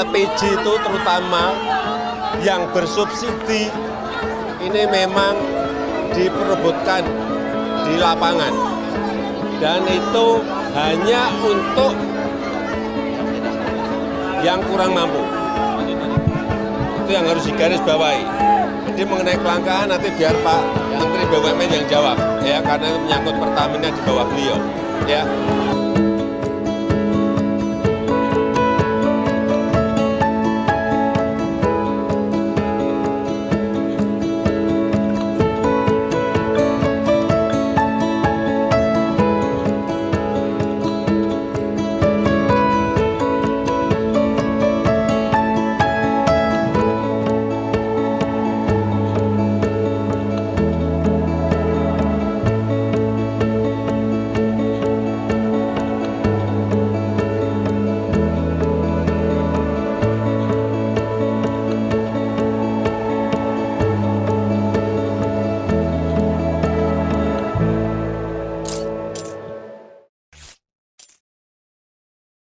LPG itu terutama yang bersubsidi ini memang diperebutkan di lapangan, dan itu hanya untuk yang kurang mampu. Itu yang harus digarisbawahi. Jadi mengenai kelangkaan nanti biar Pak Menteri BUMN yang jawab, ya, karena menyangkut Pertamina di bawah beliau, ya.